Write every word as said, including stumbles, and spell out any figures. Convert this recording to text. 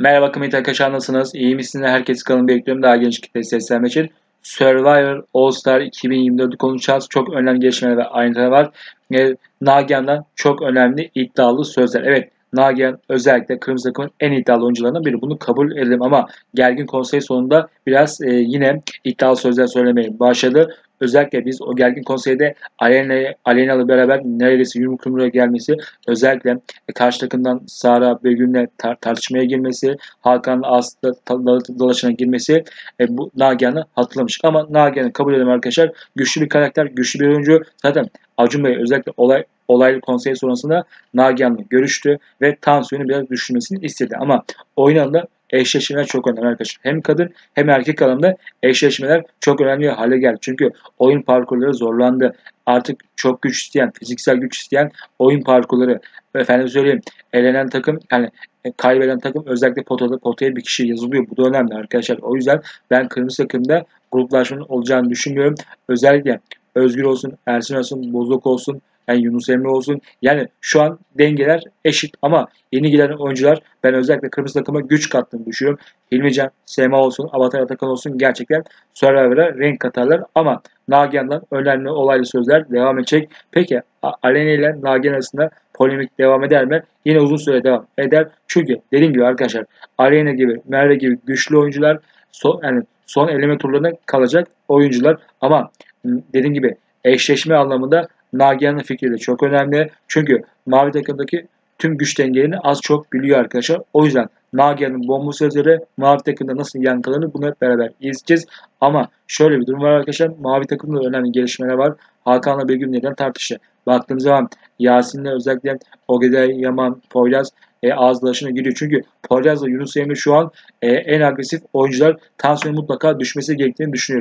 Merhaba kıymetli arkadaşlar, nasılsınız? İyi misiniz? Herkes kanalımı bekliyorum. Daha genç kitleye seslenmek için Survivor All-Star iki bin yirmi dört'ü konuşacağız. Çok önemli gelişmeler ve ayrıntılar var. E, Nagihan'dan çok önemli iddialı sözler. Evet, Nagihan özellikle kırmızı takımın en iddialı oyuncularından biri. Bunu kabul edelim ama gergin konsey sonunda biraz e, yine iddialı sözler söylemeye başladı. Özellikle biz o gergin konseyde Aleyna, Aleyna'la beraber neredeyse yumruk yumruğa gelmesi, özellikle karşı takımdan Sara Begüm'le tar tartışmaya girmesi, Hakan'la Aslı dolaşana girmesi e, bu Nagihan'ı hatırlamıştık. Ama Nagihan'ı kabul edelim arkadaşlar. Güçlü bir karakter, güçlü bir oyuncu. Zaten Acun Bey özellikle olay olaylı konsey sonrasında Nagihan'la görüştü ve tansiyonu biraz düşürmesini istedi. Ama oynanında eşleşmeler çok önemli arkadaşlar. Hem kadın hem erkek alanında eşleşmeler çok önemli hale geldi. Çünkü oyun parkurları zorlandı. Artık çok güç isteyen, fiziksel güç isteyen oyun parkurları. Efendim söyleyeyim, elenen takım, yani kaybeden takım özellikle potada, potaya bir kişi yazılıyor. Bu da önemli arkadaşlar. O yüzden ben kırmızı takımda gruplaşmanın olacağını düşünmüyorum. Özellikle Özgür olsun, Ersin olsun, Bozok olsun, yani Yunus Emre olsun. Yani şu an dengeler eşit ama yeni gelen oyuncular, ben özellikle kırmızı takıma güç kattığını düşünüyorum. Hilmi Can, Seyma olsun, Avatar Atakan olsun, gerçekten Survivor'a renk katarlar ama Nagihan'dan önemli olaylı sözler devam edecek. Peki Aleyna ile Nagihan arasında polemik devam eder mi? Yine uzun süre devam eder. Çünkü dediğim gibi arkadaşlar, Aleyna gibi, Merve gibi güçlü oyuncular son, yani son eleme turlarına kalacak oyuncular ama dediğim gibi eşleşme anlamında Nagihan'ın fikri de çok önemli. Çünkü mavi takımdaki tüm güç dengelerini az çok biliyor arkadaşlar. O yüzden Nagihan'ın bomba sözleri mavi takımda nasıl yankılanır, bunu hep beraber izleyeceğiz. Ama şöyle bir durum var arkadaşlar. Mavi takımda önemli gelişmeler var. Hakan'la Begüm neden tartıştı? Baktığımız zaman Yasin'le özellikle Ogedey Yaman, Poylaz e, ağızlaşına giriyor. Çünkü Poyraz'la Yunus Yemi şu an e, en agresif oyuncular. Tansiyonun mutlaka düşmesi gerektiğini düşünüyorum.